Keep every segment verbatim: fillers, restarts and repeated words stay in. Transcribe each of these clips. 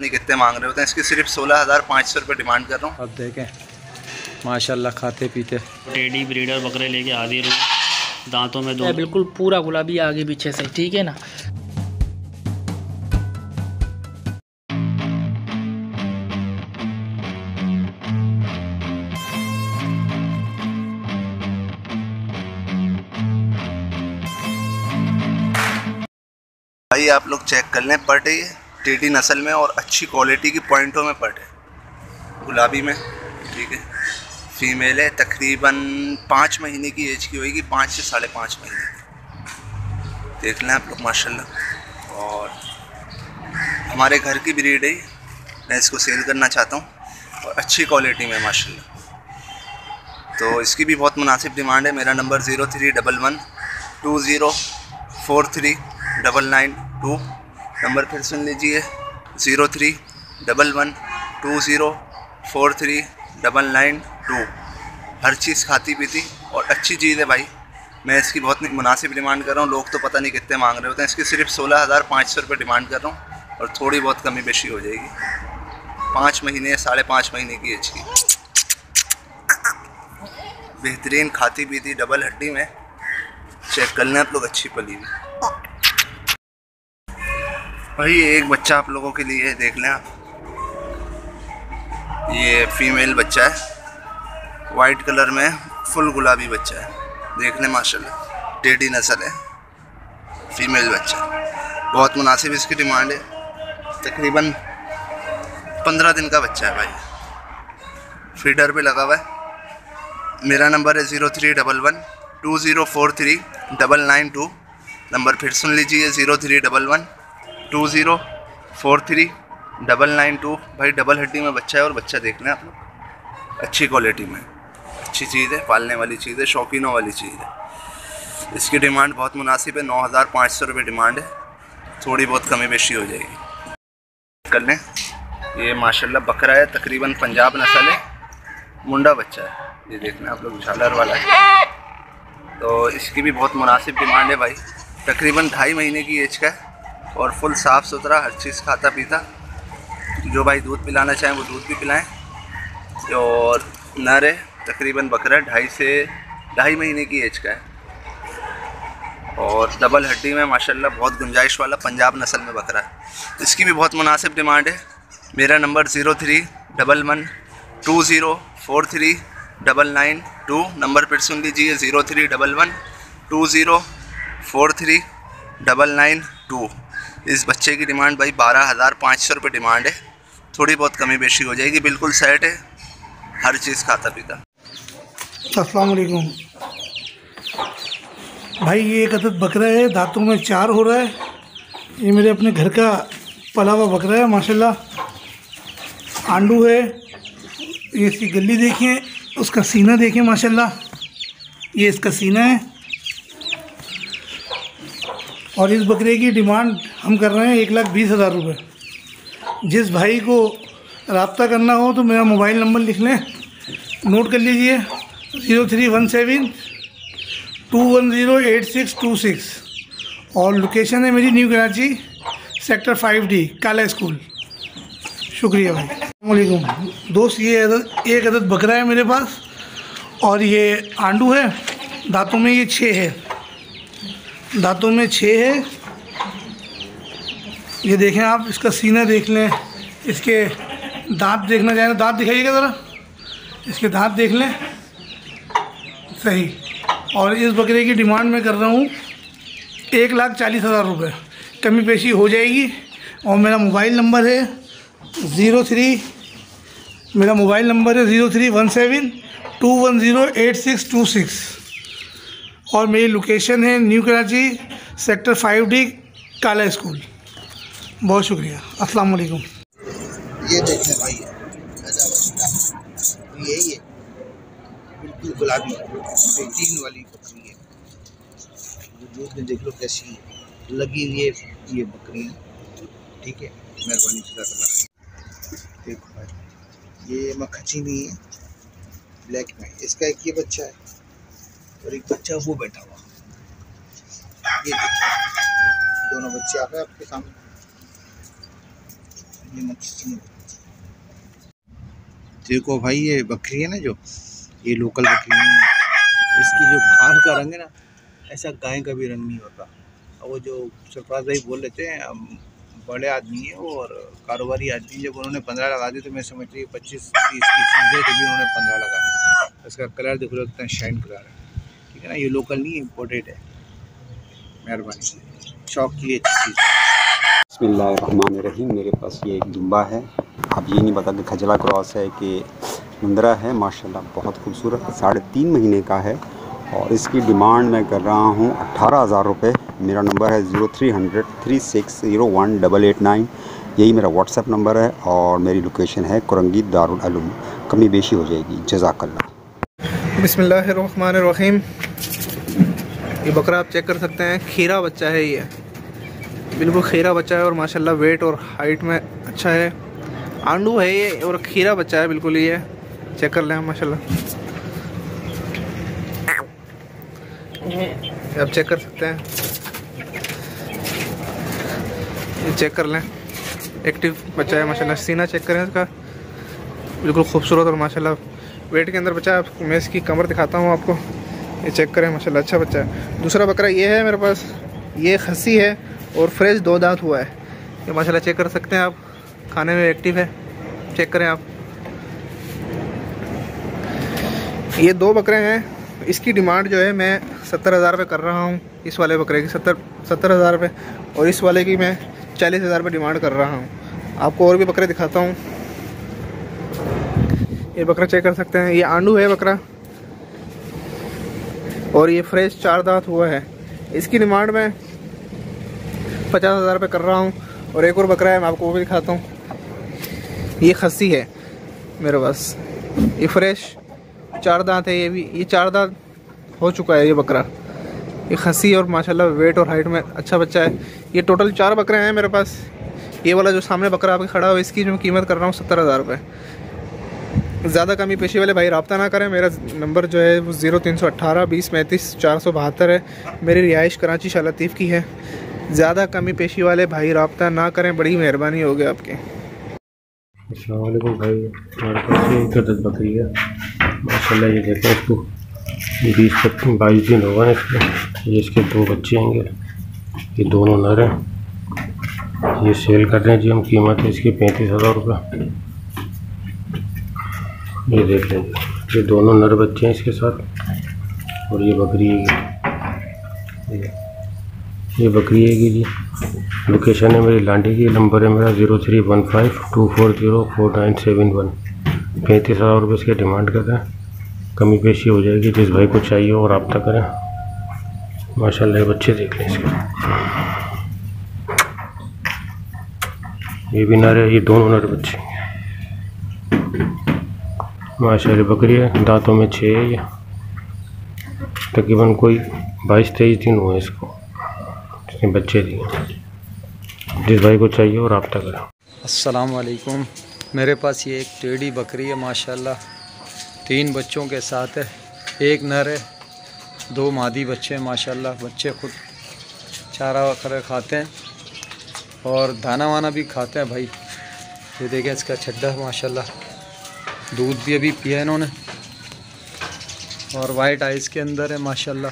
नहीं कितने मांग रहे होते हैं, इसकी सिर्फ सोलह हज़ार पाँच सौ रुपये डिमांड कर रहा हूँ। अब देखें माशाल्लाह खाते पीते टेडी ब्रीडर बकरे लेके हाजिर हूँ, दांतों में दो बिल्कुल पूरा गुलाबी आगे पीछे से, ठीक है ना। भाई आप लोग चेक कर लें, पट है टीटी नस्ल में और अच्छी क्वालिटी की पॉइंटों में पट है, गुलाबी में, ठीक है। फीमेल है, तकरीबन पाँच महीने की एज की होगी, पाँच से साढ़े पाँच महीने की, देख लें आप लोग माशाल्लाह। और हमारे घर की ब्रीड है, मैं इसको सेल करना चाहता हूँ और अच्छी क्वालिटी में माशाल्लाह, तो इसकी भी बहुत मुनासिब डिमांड है। मेरा number zero three double one two zero four three double nine two, number फिर सुन लीजिए zero three double one two zero four three double nine two. हर चीज़ खाती पीती और अच्छी चीज़ है भाई, मैं इसकी बहुत मुनासिब डिमांड कर रहा हूँ, लोग तो पता नहीं कितने मांग रहे होते हैं। इसकी सिर्फ सोलह हज़ार पाँच सौ रुपये डिमांड कर रहा हूँ और थोड़ी बहुत कमी बेशी हो जाएगी, पाँच महीने साढ़े पाँच महीने की एज की, बेहतरीन खाती पीती डबल हड्डी में, चेक कर लें आप लोग, अच्छी पली में। भाई एक बच्चा आप लोगों के लिए देख लें आप, ये फीमेल बच्चा है, वाइट कलर में फुल गुलाबी बच्चा है, देख लें माशाल्लाह, टेडी नस्ल है, फीमेल बच्चा है। बहुत मुनासिब इसकी डिमांड है, तकरीबन पंद्रह दिन का बच्चा है भाई, फीडर पे लगा हुआ है। मेरा नंबर है zero three double one two zero four three double nine two, number फिर सुन लीजिए zero three double one two zero four three double nine two. भाई डबल हड्डी में बच्चा है और बच्चा देख लें आप लोग, अच्छी क्वालिटी में, अच्छी चीज़ है, पालने वाली चीज़ है, शौकीनों वाली चीज़ है। इसकी डिमांड बहुत मुनासिब है, नौ हज़ार पाँच सौ रुपये डिमांड है, थोड़ी बहुत कमी बेशी हो जाएगी। कर लें, ये माशाल्लाह बकरा है, तकरीबन पंजाब नस्ल है, मुंडा बच्चा है, ये देख लें आप लोग, झालर वाला है, तो इसकी भी बहुत मुनासिब डिमांड है भाई, तकरीबन ढाई महीने की एज का है और फुल साफ़ सुथरा, हर चीज़ खाता पीता, जो भाई दूध पिलाना चाहें वो दूध भी पिलाएं। और नर है, तकरीबन बकरा ढाई से ढाई महीने की एज का है और डबल हड्डी में माशाल्लाह, बहुत गुंजाइश वाला पंजाब नस्ल में बकरा है, इसकी भी बहुत मुनासिब डिमांड है। मेरा number zero three double one two zero four three double nine two, number फिर सुन लीजिए zero three double one two zero four three double nine two. इस बच्चे की डिमांड भाई बारह हज़ार पाँच सौ रुपये डिमांड है, थोड़ी बहुत कमी बेशी हो जाएगी, बिल्कुल सेट है, हर चीज़ खाता पीता। अस्सलाम वालेकुम भाई, ये एक अदद बकरा है, दांतों में चार हो रहा है, ये मेरे अपने घर का पला हुआ बकरा है माशाल्लाह, आंडू है, ये इसकी गली देखिए, उसका सीना देखिए माशाल्लाह, ये इसका सीना है। और इस बकरे की डिमांड हम कर रहे हैं एक लाख बीस हज़ार रुपये। जिस भाई को रब्ता करना हो तो मेरा मोबाइल नंबर लिख लें, नोट कर लीजिए zero three one seven two one zero eight six two six, और लोकेशन है मेरी new Karachi, sector five D Kala school. शुक्रिया भाई। अस्सलाम दोस्त, ये एक अदद बकरा है मेरे पास और ये आंडू है, दांतों में ये छः है, दांतों में छः है, ये देखें आप, इसका सीना देख लें, इसके दांत देखना चाहें, दांत दिखाइएगा ज़रा, इसके दांत देख लें सही। और इस बकरे की डिमांड मैं कर रहा हूँ एक लाख चालीस हज़ार रुपये, कमी पेशी हो जाएगी। और मेरा मोबाइल नंबर है ज़ीरो थ्री मेरा मोबाइल नंबर है zero three one seven two one zero eight six two six, और मेरी लोकेशन है new Karachi, sector five D Kala school. बहुत शुक्रिया। अस्सलाम वालेकुम। ये देखने भाई यही है, बिल्कुल गुलाबी बेहतरीन वाली बकरी है, दूध में देख लो कैसी लगी हुई है ये बकरी, ठीक है। मेहरबानी खुदा, देखो भाई ये मक्खी भी है ब्लैक में, इसका एक ये बच्चा है और एक बच्चा वो बैठा हुआ, ये देखिए दोनों बच्चे आ गए आपके सामने, ये मच्छी नहीं होती। देखो भाई ये बकरी है ना जो, ये लोकल बकरी है, इसकी जो खाल का रंग है ना ऐसा गाय का भी रंग नहीं होता। और वो जो सरफराज भाई बोल लेते हैं, बड़े आदमी हैं और कारोबारी आदमी, जब उन्होंने पंद्रह लगा दी तो मैं समझती हूँ पच्चीस तीस की चीज़ें तो भी उन्होंने पंद्रह लगा दी। इसका कलर देखो लगता है शाइन कलर है, ठीक है ना, ये लोकल नहीं इम्पोर्टेड है। मेहरबानी शौक के लिए अच्छी चीज़। बिस्मिल्लाहिर्रहमानिर्रहीम। मेरे पास ये एक दुम्बा है, आप ये नहीं बता कि खजला क्रॉस है कि मुंदरा है, माशाल्लाह बहुत खूबसूरत, साढ़े तीन महीने का है और इसकी डिमांड मैं कर रहा हूँ अट्ठारह हज़ार रुपये। मेरा नंबर है zero three hundred three six zero one double eight nine, यही मेरा व्हाट्सएप नंबर है और मेरी लोकेशन है कोरंगी दारुल उलूम, कमी बेशी हो जाएगी। जज़ाकल्लाह। बिस्मिल्लाहिर्रहमानिर्रहीम। ये बकरा आप चेक कर सकते हैं, खीरा बच्चा है, ये बिल्कुल खीरा बच्चा है और माशाल्लाह वेट और हाइट में अच्छा है। आंडू है ये और खीरा बच्चा है बिल्कुल, ये चेक कर लें माशाल्लाह, आप चेक कर सकते हैं, चेक कर लें, एक्टिव बच्चा है माशाल्लाह। सीना चेक करें इसका, बिल्कुल खूबसूरत और माशाल्लाह वेट के अंदर बच्चा है। आपको मैं इसकी कमर दिखाता हूँ आपको, ये चेक करें माशाल्लाह, अच्छा बच्चा है। दूसरा बकरा ये है मेरे पास, ये खसी है और फ्रेश दो दांत हुआ है, ये माशाल्लाह चेक कर सकते हैं आप, खाने में एक्टिव है, चेक करें आप। ये दो बकरे हैं, इसकी डिमांड जो है मैं सत्तर हज़ार रुपये कर रहा हूँ, इस वाले बकरे की सत्तर सत्तर हज़ार रुपये और इस वाले की मैं चालीस हज़ार रुपये डिमांड कर रहा हूँ। आपको और भी बकरे दिखाता हूँ। ये बकरा चेक कर सकते हैं, ये आंडू है बकरा और ये फ्रेश चार दांत हुआ है, इसकी डिमांड मैं पचास हज़ार रुपये कर रहा हूँ। और एक और बकरा है, मैं आपको वो भी दिखाता हूँ, ये खस्सी है मेरे पास, ये फ्रेश चार दांत है, ये भी, ये चार दांत हो चुका है ये बकरा, ये खसी और माशाल्लाह वेट और हाइट में अच्छा बच्चा है। ये टोटल चार बकरे हैं मेरे पास। ये वाला जो सामने बकरा आपके खड़ा हो, इसकी जो कीमत कर रहा हूँ सत्तर हज़ार रुपये। ज़्यादा कमी पेशी वाले भाई रब्ता ना करें, मेरा नंबर जो है वो ज़ीरो तीन सौ अट्ठारह बीस पैंतीस चार सौ बहत्तर है, मेरी रिहाइश कराची शाह लतीफ़ की है। ज़्यादा कमी पेशी वाले भाई रब्ता ना करें, बड़ी मेहरबानी होगी आपकी। अस्सलामुअलैकुम भाई, हमारे पास एक दस बकरी है माशाल्लाह, ये देखें इसको बीस पच्चीस बाईस दिन होगा इसमें, ये इसके दो बच्चे होंगे, ये दोनों नर हैं, ये सेल कर रहे हैं जी हम, कीमत है इसकी पैंतीस हज़ार रुपये। ये देख लें, ये दोनों नर बच्चे हैं इसके साथ और ये बकरी है, ये बकरी है जी। लोकेशन है मेरी लांडी की, नंबर है मेरा zero three one five two four zero four nine seven one. पैंतीस हज़ार रुपये इसकी डिमांड कर रहे हैं, कमी पेशी हो जाएगी, जिस भाई को चाहिए हो रब्ता करें। माशाल्लाह ये बच्चे देख लें इसके, ये भी नर है, ये दोनों नर बच्चे माशाल्लाह। बकरी है, दांतों में छः है, ये तकरीबन कोई बाईस तेईस दिन हुए इसको, इसने बच्चे दिए, जिस भाई को चाहिए हो रब्ता करें। अस्सलामुअलैकुम। मेरे पास ये एक टेढ़ी बकरी है माशाल्लाह, तीन बच्चों के साथ है, एक नर है, दो मादी बच्चे हैं माशाल्लाह, बच्चे खुद चारा वगैरह खाते हैं और दाना वाना भी खाते हैं भाई। ये देखें इसका छड्डा माशाल्लाह, दूध भी अभी पिया इन्होंने और वाइट आइज़ के अंदर है माशाल्लाह,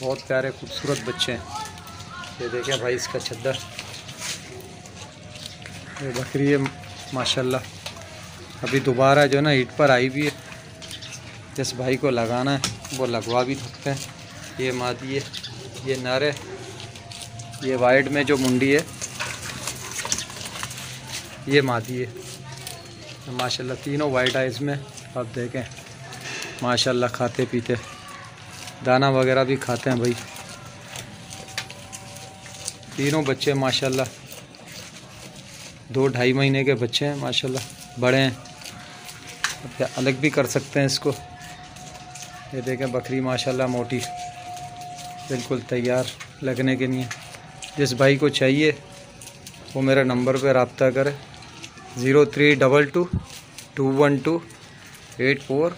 बहुत प्यारे खूबसूरत बच्चे हैं। ये देखें भाई इसका छड्डा, ये बकरी है माशाल्लाह, अभी दोबारा जो है ना ईट पर आई भी है, जिस भाई को लगाना है वो लगवा भी सकते हैं। ये मादी है, ये नर है, ये वाइट में जो मुंडी है ये मादी है माशाल्लाह, तीनों वाइट आइज़ में आप देखें माशाल्लाह, खाते पीते दाना वगैरह भी खाते हैं भाई, तीनों बच्चे माशाल्लाह, दो ढाई महीने के बच्चे हैं माशाल्लाह, बड़े हैं, अलग भी कर सकते हैं इसको। ये देखें बकरी माशाल्लाह मोटी, बिल्कुल तैयार लगने के लिए, जिस भाई को चाहिए वो मेरे नंबर पे रब्ता करे zero three double two two one two eight four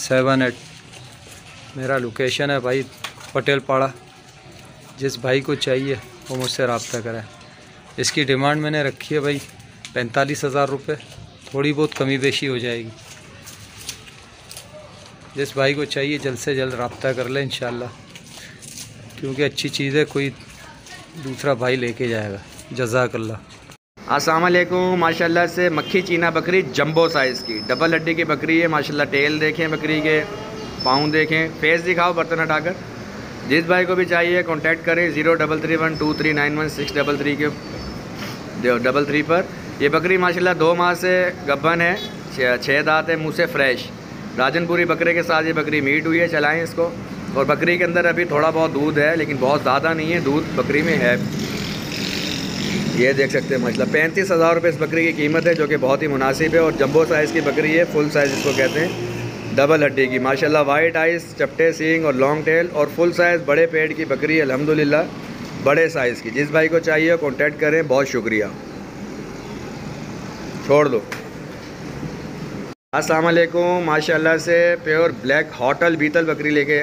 seven eight. मेरा लोकेशन है भाई पटेल पाड़ा, जिस भाई को चाहिए वो मुझसे रब्ता करें। इसकी डिमांड मैंने रखी है भाई पैंतालीस हज़ार रुपये, थोड़ी बहुत कमी बेशी हो जाएगी। जिस भाई को चाहिए जल्द से जल्द रब्ता कर लें इंशाल्लाह, क्योंकि अच्छी चीज़ है, कोई दूसरा भाई लेके जाएगा। जज़ाकल्लाह। अस्सलाम वालेकुम। माशाल्लाह से मक्खी चीना बकरी जंबो साइज़ की डबल हड्डी की बकरी है माशाल्लाह। टेल देखें बकरी के, पाँव देखें, फेस दिखाओ बर्तन हटाकर। जिस भाई को भी चाहिए कॉन्टैक्ट करें zero double three one two three nine one six double three के डबल थ्री पर। यह बकरी माशाल्लाह दो माह से गब्बन है, छः दाँत है, मुँह से फ्रेश राजनपुरी बकरे के साथ ये बकरी मीट हुई है। चलाएं इसको। और बकरी के अंदर अभी थोड़ा बहुत दूध है, लेकिन बहुत ज़्यादा नहीं है, दूध बकरी में है। ये देख सकते हैं माशाल्लाह। पैंतीस हज़ार रुपये इस बकरी की कीमत है, जो कि बहुत ही मुनासिब है। और जंबो साइज़ की बकरी है, फुल साइज़ इसको कहते हैं, डबल हड्डी की माशाल्लाह। वाइट आइज़, चपटे सींग और लॉन्ग टेल और फुल साइज़ बड़े पेट की बकरी है अल्हम्दुलिल्लाह, बड़े साइज़ की। जिस भाई को चाहिए कॉन्टैक्ट करें। बहुत शुक्रिया। छोड़ दो। अस्सलाम वालेकुम। माशाल्लाह से प्योर ब्लैक हॉटल बीतल बकरी लेके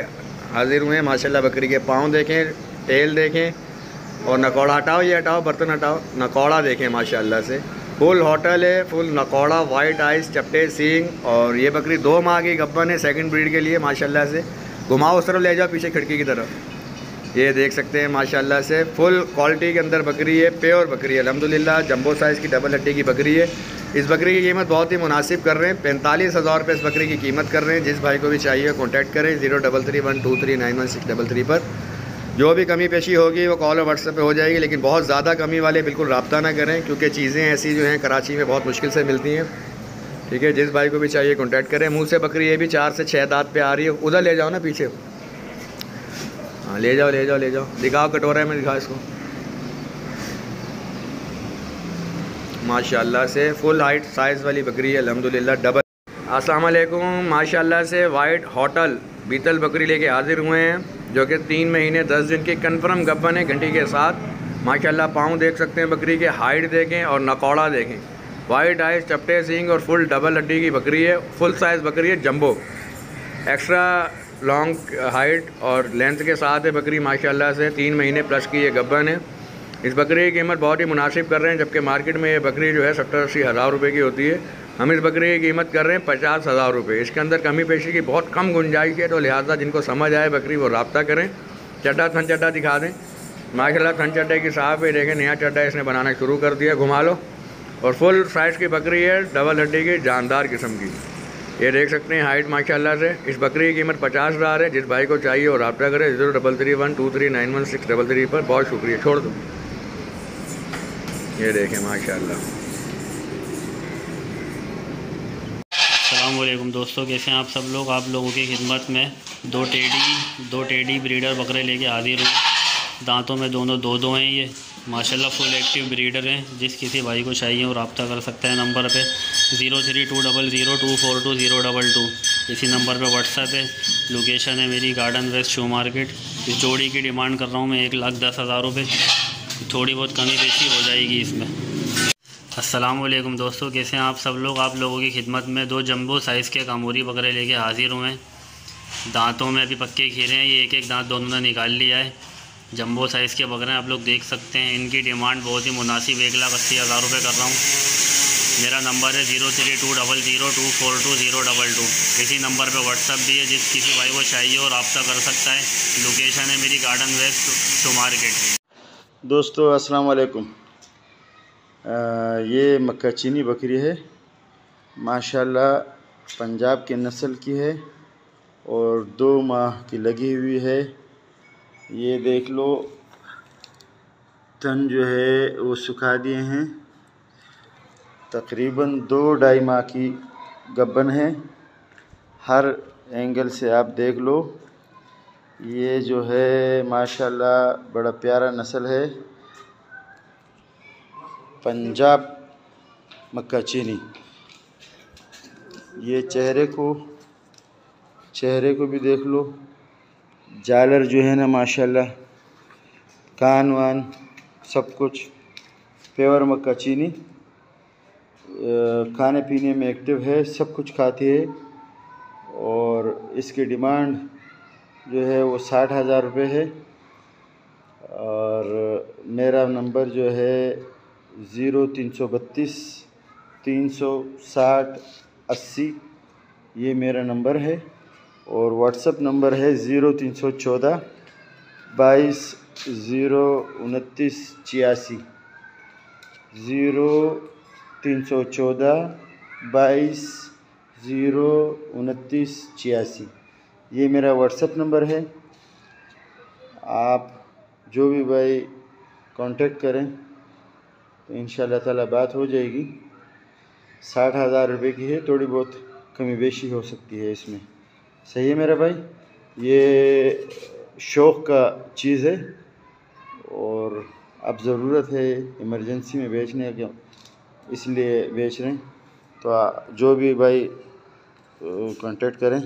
हाजिर हुए हैं माशाल्लाह। बकरी के पाँव देखें, टेल देखें और नकौड़ा हटाओ, ये हटाओ बर्तन हटाओ, नकौड़ा देखें माशाल्लाह से। फुल हॉटल है, फुल नकौड़ा, वाइट आइस, चपटे सींग। और ये बकरी दो माह की गब्बन है, सेकंड ब्रीड के लिए माशाल्लाह से। घुमाओ उस तरफ ले जाओ पीछे खिड़की की तरफ। ये देख सकते हैं माशाल्लाह से फुल क्वालिटी के अंदर बकरी है, प्योर बकरी है अल्हम्दुलिल्लाह। जंबो साइज़ की डबल हड्डी की बकरी है। इस बकरी की कीमत बहुत ही मुनासिब कर रहे हैं, पैंतालीस हज़ार रुपये इस बकरी की कीमत कर रहे हैं। जिस भाई को भी चाहिए कॉन्टैक्ट करें zero double three one two three nine one six double three पर। जो भी कमी पेशी होगी वो कॉल और व्हाट्सएप पे हो जाएगी, लेकिन बहुत ज़्यादा कमी वाले बिल्कुल रब्ता ना करें, क्योंकि चीज़ें ऐसी जो हैं कराची में बहुत मुश्किल से मिलती हैं। ठीक है। जिस भाई को भी चाहिए कॉन्टैक्ट करें। मुँह से बकरी ये भी चार से छः दाँत पर आ रही है, उधर ले जाओ ना पीछे। हाँ ले जाओ ले जाओ ले जाओ, दिखाओ कटोरे में दिखाओ इसको माशाल्लाह से। फुल हाइट साइज़ वाली बकरी है अल्हम्दुलिल्लाह, डबल। अस्सलाम वालेकुम। माशाल्लाह से वाइट होटल बीतल बकरी लेके हाजिर हुए हैं, जो कि तीन महीने दस दिन की कन्फर्म गब्बन है घंटी के साथ माशाल्लाह। पाँव देख सकते हैं बकरी के, हाइट देखें और नकौड़ा देखें, वाइट आइस, चपटे सींग और फुल डबल हड्डी की बकरी है। फुल साइज़ बकरी है जंबो, एक्स्ट्रा लॉन्ग हाइट और लेंथ के साथ है बकरी माशाल्लाह से। तीन महीने प्लस की ये गब्बन है। इस बकरी की कीमत बहुत ही मुनासिब कर रहे हैं, जबकि मार्केट में ये बकरी जो है सत्तर अस्सी हज़ार रुपये की होती है। हम इस बकरी की कीमत कर रहे हैं पचास हज़ार रुपये। इसके अंदर कमी पेशी की बहुत कम गुंजाइश है, तो लिहाजा जिनको समझ आए बकरी वो रब्ता करें। चड्डा थन चड्डा दिखा दें माशाल्लाह, थन चड्डे की साफ है, देखें नया चड्डा इसने बनाना शुरू कर दिया। घुमा लो। और फुल साइज़ की बकरी है, डबल हड्डी की, जानदार किस्म की। ये देख सकते हैं हाइट माशाल्लाह से। इस बकरी की कीमत पचास हज़ार है। जिस भाई को चाहिए वो रब्ता करें zero double three one two three nine one six double three पर। बहुत शुक्रिया। छोड़ दो। ये देखें माशाल्लाह। अस्सलाम वालेकुम दोस्तों, कैसे हैं आप सब लोग। आप लोगों की खिदमत में दो टेडी दो टेडी ब्रीडर बकरे लेके हाजिर हुए। दांतों में दोनों दो दो हैं ये माशाल्लाह। फुल एक्टिव ब्रीडर हैं। जिस किसी भाई को चाहिए वो रब्ता कर सकता है नंबर पे zero three two double zero two four two zero double two. इसी नंबर पे व्हाट्सएप है। लोकेशन है मेरी गार्डन वेस्ट शू मार्केट। इस जोड़ी की डिमांड कर रहा हूँ मैं एक लाख दस हज़ार रुपये, थोड़ी बहुत कमी पेशी हो जाएगी इसमें। अस्सलाम वालेकुम दोस्तों, कैसे हैं आप सब लोग। आप लोगों की खिदमत में दो जंबो साइज़ के कामोरी बकरे लेके हाज़िर हुए हैं। दांतों में अभी पक्के खीरे हैं, ये एक एक दांत दोनों ने निकाल लिया है। जंबो साइज़ के बकरे आप लोग देख सकते हैं। इनकी डिमांड बहुत ही मुनासिब एक लाख अस्सी हज़ार रुपये कर रहा हूँ। मेरा नंबर है zero three two double zero two four two zero double two. इसी नंबर पर व्हाट्सअप भी है, जिस किसी भाई को चाहिए और रब्ता कर सकता है। लोकेशन है मेरी गार्डन वेस्ट शू मार्केट। दोस्तों अस्सलाम वालेकुम। ये मक्का चीनी बकरी है माशाल्लाह, पंजाब की नस्ल की है और दो माह की लगी हुई है। ये देख लो, तन जो है वो सुखा दिए हैं। तकरीबन दो ढाई माह की गब्बन है। हर एंगल से आप देख लो। ये जो है माशाल्लाह बड़ा प्यारा नस्ल है, पंजाब मक्का चीनी। ये चेहरे को चेहरे को भी देख लो, जालर जो है ना माशाल्लाह, कान वान सब कुछ प्योर मक्का चीनी। खाने पीने में एक्टिव है, सब कुछ खाती है। और इसकी डिमांड जो है वो साठ हज़ार रुपये है। और मेरा नंबर जो है ज़ीरो तीन सौ बत्तीस तीन सौ साठ अस्सी ये मेरा नंबर है और व्हाट्सएप नंबर है ज़ीरो तीन सौ चौदह बाईस ज़ीरो उनतीस छियासी ज़ीरो तीन सौ चौदह बाईस ज़ीरो उनतीस छियासी ये मेरा व्हाट्सएप नंबर है। आप जो भी भाई कांटेक्ट करें तो इंशाल्लाह ताला बात हो जाएगी। साठ हज़ार रुपये की है, थोड़ी बहुत कमी बेशी हो सकती है इसमें। सही है मेरा भाई, ये शौक़ का चीज़ है और अब ज़रूरत है इमरजेंसी में बेचने का, इसलिए बेच रहे हैं। तो जो भी भाई कांटेक्ट करें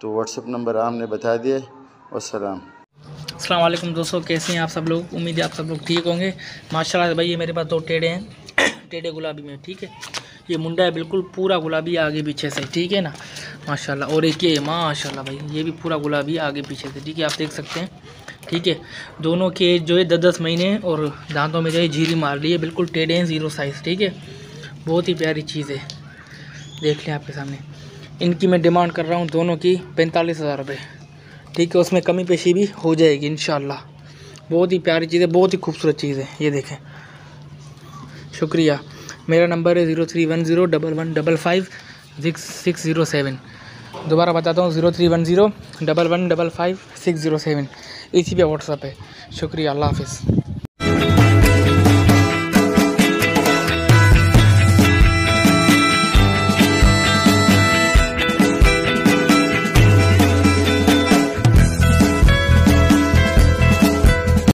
तो व्हाट्सएप नंबर आपने बता दिया। वस्सलाम। अस्सलाम वालेकुम दोस्तों, कैसे हैं आप सब लोग? उम्मीद है आप सब लोग ठीक होंगे। माशाल्लाह भाई, ये मेरे पास दो टेढ़े हैं, टेढ़े गुलाबी में, ठीक है। ये मुंडा है बिल्कुल पूरा गुलाबी आगे पीछे से, ठीक है ना, माशाल्लाह। और एक ये माशाल्लाह भाई, ये भी पूरा गुलाबी आगे पीछे से, ठीक है, आप देख सकते हैं, ठीक है। दोनों के जो है दस दस महीने और दांतों में जो है झीरी मार ली है, बिल्कुल टेढ़े हैं, ज़ीरो साइज़, ठीक है। बहुत ही प्यारी चीज़ है, देख लें आपके सामने। इनकी मैं डिमांड कर रहा हूँ दोनों की पैंतालीस हज़ार रुपये, ठीक है। उसमें कमी पेशी भी हो जाएगी इंशाल्लाह। बहुत ही प्यारी चीज़ है, बहुत ही खूबसूरत चीज़ है, ये देखें। शुक्रिया। मेरा नंबर है zero three one zero double one double five six six zero seven. दोबारा बताता हूँ, zero three one zero double one double five six zero seven, इसी पे व्हाट्सअप है। शुक्रिया, अल्लाह हाफिज़।